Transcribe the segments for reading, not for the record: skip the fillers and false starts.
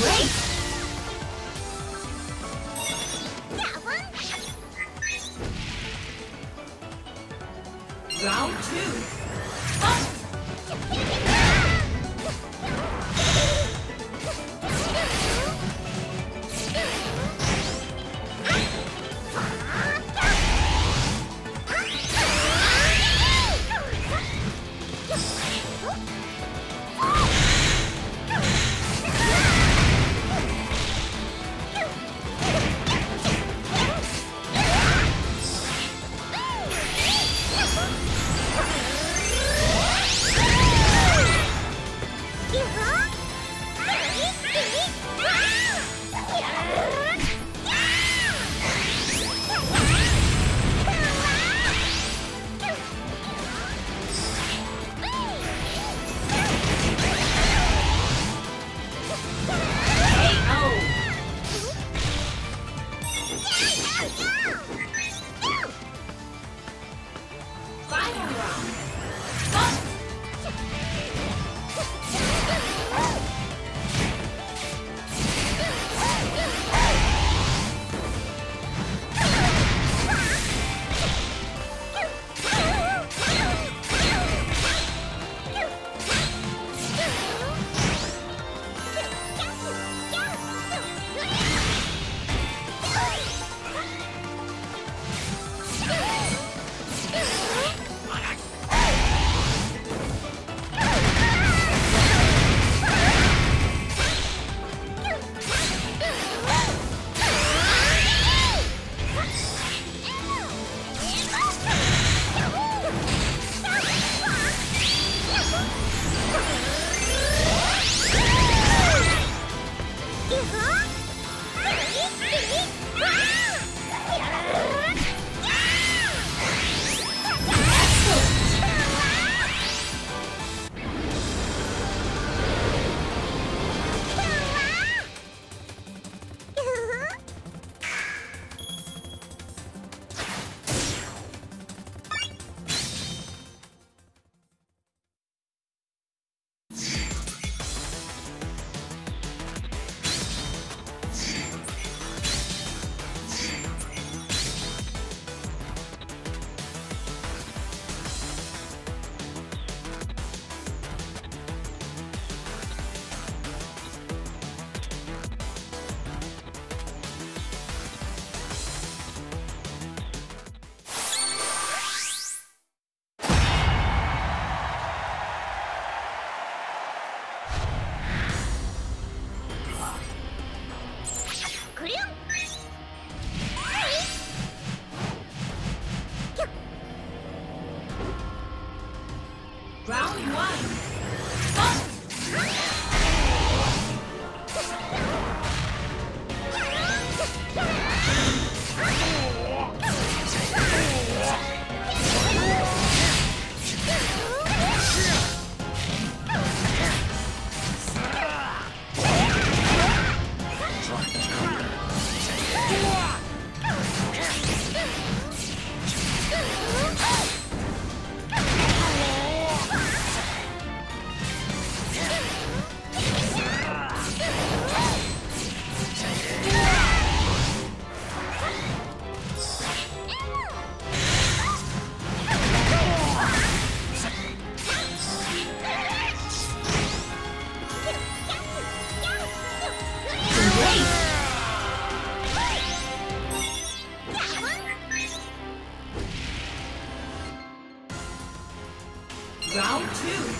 Great! Round 2.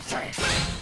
Sorry.